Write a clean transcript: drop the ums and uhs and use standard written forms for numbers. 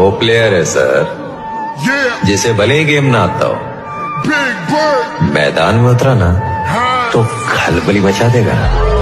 वो प्लेयर है सर जिसे भले ही गेम ना आता हो, मैदान में उतरा ना तो खलबली मचा देगा।